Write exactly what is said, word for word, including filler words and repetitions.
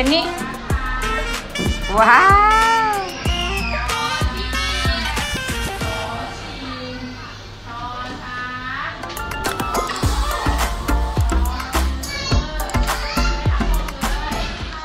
Ready? Wow!